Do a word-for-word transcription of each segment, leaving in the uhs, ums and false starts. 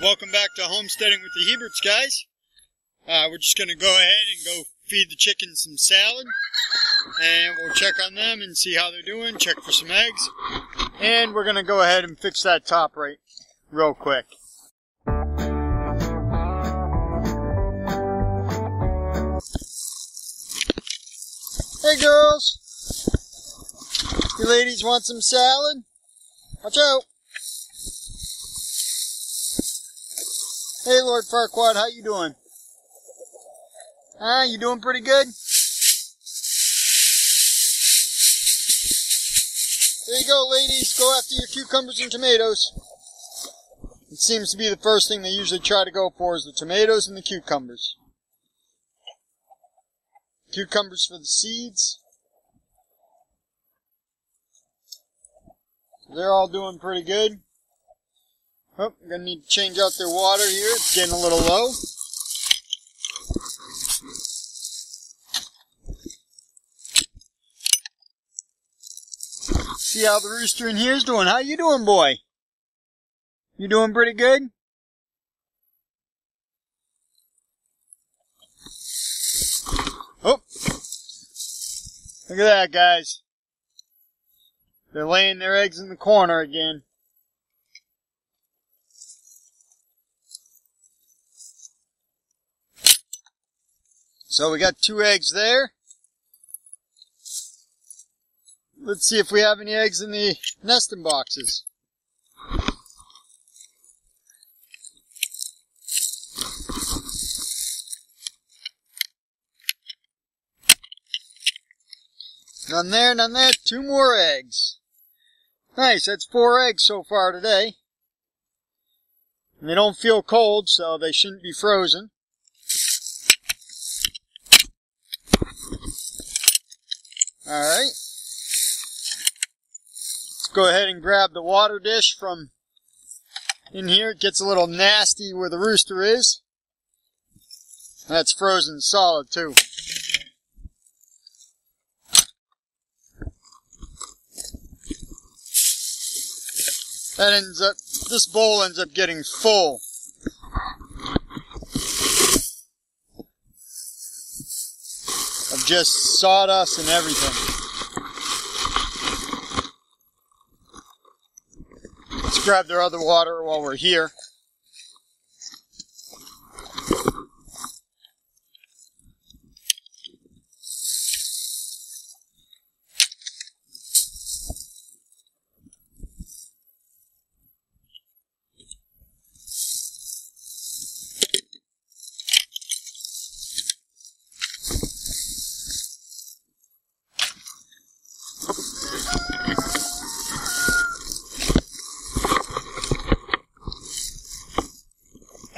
Welcome back to Homesteading with the Heberts, guys. Uh, we're just going to go ahead and go feed the chickens some salad. And we'll check on them and see how they're doing, check for some eggs. And we're going to go ahead and fix that top right real quick. Hey girls! You ladies want some salad? Watch out! Hey, Lord Farquaad, how you doing? Ah, you doing pretty good? There you go, ladies. Go after your cucumbers and tomatoes. It seems to be the first thing they usually try to go for is the tomatoes and the cucumbers. Cucumbers for the seeds. They're all doing pretty good. Oh, I'm going to need to change out their water here. It's getting a little low. See how the rooster in here is doing. How you doing, boy? You doing pretty good? Oh. Look at that, guys. They're laying their eggs in the corner again. So we got two eggs there. Let's see if we have any eggs in the nesting boxes. None there, none there. Two more eggs. Nice, that's four eggs so far today. And they don't feel cold, so they shouldn't be frozen. Alright, let's go ahead and grab the water dish from in here. It gets a little nasty where the rooster is. That's frozen solid too. That ends up, this bowl ends up getting full. Just sawdust and everything. Let's grab their other water while we're here.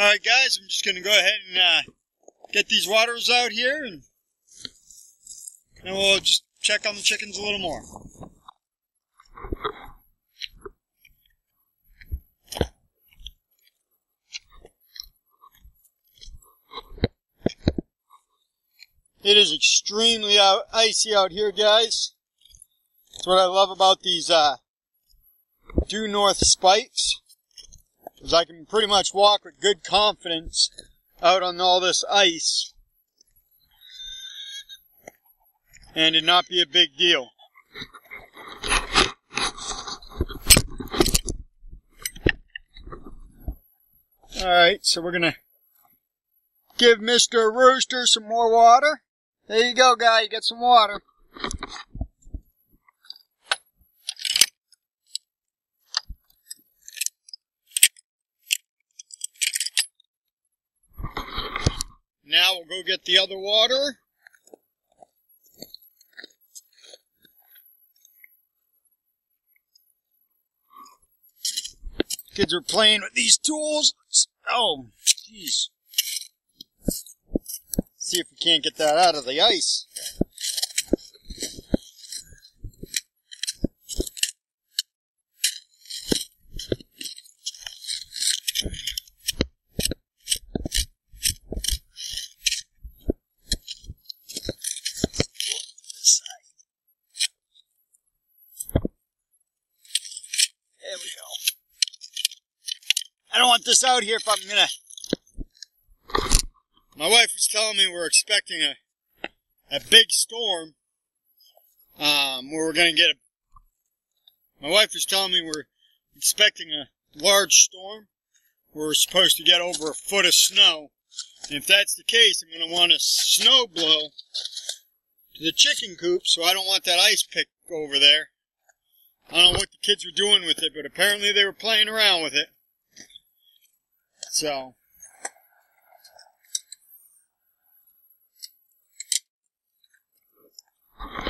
Alright guys, I'm just going to go ahead and uh, get these waters out here and, and we'll just check on the chickens a little more. It is extremely out, icy out here, guys. That's what I love about these uh, due north spikes. Because I can pretty much walk with good confidence out on all this ice and it not be a big deal. Alright, so we're gonna give Mister Rooster some more water. There you go, guy, you got some water. Now we'll go get the other water. Kids are playing with these tools. Oh, jeez. See if we can't get that out of the ice. this out here if I'm gonna. My wife was telling me we're expecting a a big storm. Um, where we're gonna get a. My wife was telling me we're expecting a large storm. We're supposed to get over a foot of snow. And if that's the case, I'm gonna want a snow blow to the chicken coop, so I don't want that ice pick over there. I don't know what the kids were doing with it, but apparently they were playing around with it. So.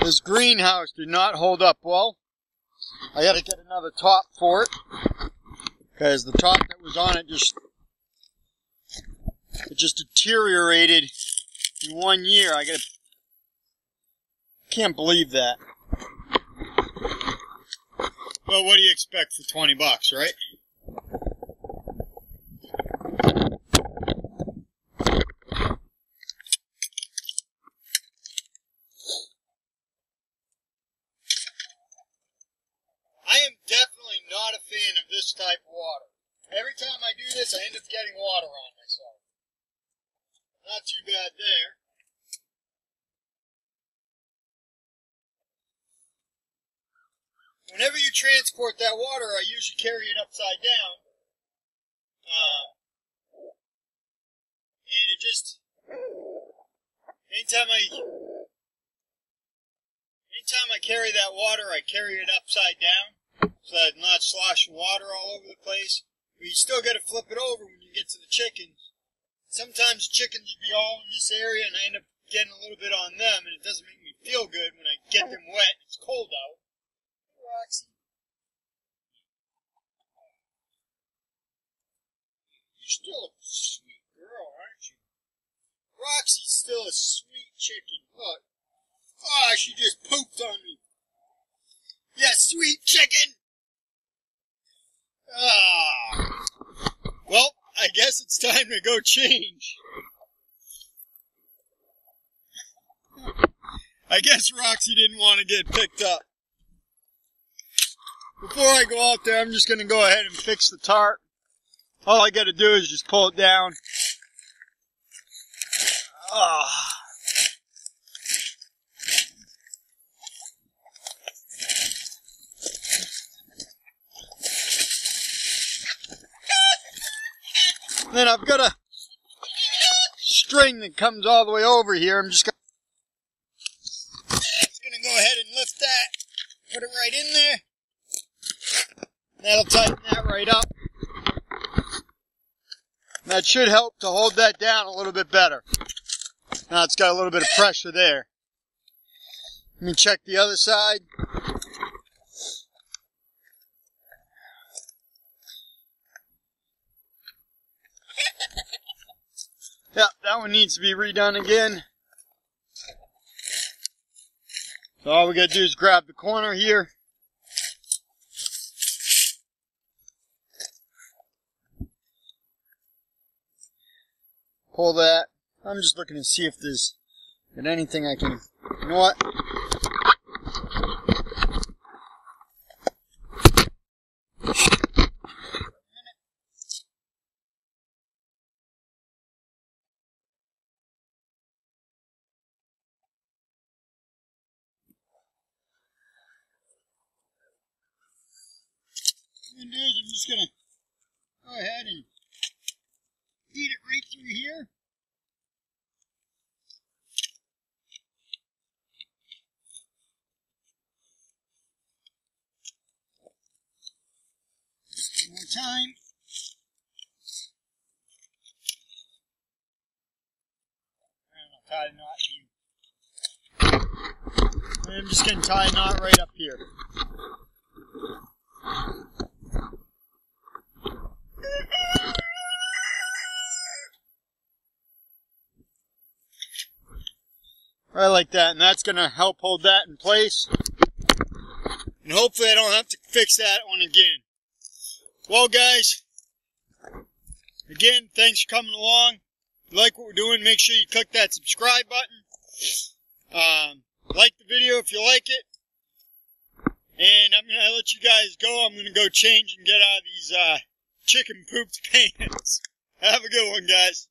This greenhouse did not hold up well. I gotta get another top for it. Because the top that was on it just, it just deteriorated in one year. I gotta, can't believe that. Well, what do you expect for twenty bucks, right? I am definitely not a fan of this type of water. Every time I do this, I end up getting water on myself. Not too bad there. Whenever you transport that water, I usually carry it upside down. Uh, and it just, anytime I, anytime I carry that water, I carry it upside down so that I'm not sloshing water all over the place. But you still got to flip it over when you get to the chickens. Sometimes chickens would be all in this area and I end up getting a little bit on them, and it doesn't make me feel good when I get them wet and it's cold out. You're still a sweet girl, aren't you? Roxy's still a sweet chicken. Look. Ah, oh, she just pooped on me. Yeah, sweet chicken! Ah. Well, I guess it's time to go change. I guess Roxy didn't want to get picked up. Before I go out there, I'm just going to go ahead and fix the tarp. All I got to do is just pull it down. Oh. Then I've got a string that comes all the way over here. I'm just going to go ahead and lift that, put it right in there. That'll tighten that right up. That should help to hold that down a little bit better. Now it's got a little bit of pressure there. Let me check the other side. Yep, that one needs to be redone again. So all we gotta do is grab the corner here. Pull that. I'm just looking to see if there's anything I can. You know what? What I'm gonna do is I'm just gonna go ahead and feed it right through here. One more time. And I'll tie a knot here. I'm just going to tie a knot right up here. Right like that, and that's going to help hold that in place. And hopefully I don't have to fix that one again. Well, guys, again, thanks for coming along. If you like what we're doing, make sure you click that subscribe button. Um, like the video if you like it. And I'm going to let you guys go. I'm going to go change and get out of these uh, chicken pooped pants. Have a good one, guys.